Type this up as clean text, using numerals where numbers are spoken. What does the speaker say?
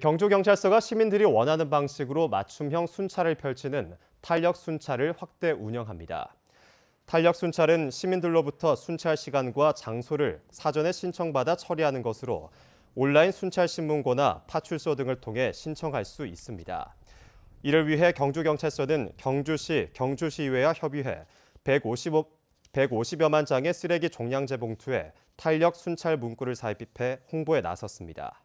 경주경찰서가 시민들이 원하는 방식으로 맞춤형 순찰을 펼치는 탄력순찰을 확대 운영합니다. 탄력순찰은 시민들로부터 순찰 시간과 장소를 사전에 신청받아 처리하는 것으로 온라인 순찰신문고나 파출소 등을 통해 신청할 수 있습니다. 이를 위해 경주경찰서는 경주시, 경주시의회와 협의해 150여만 장의 쓰레기 종량제 봉투에 탄력 순찰 문구를 삽입해 홍보에 나섰습니다.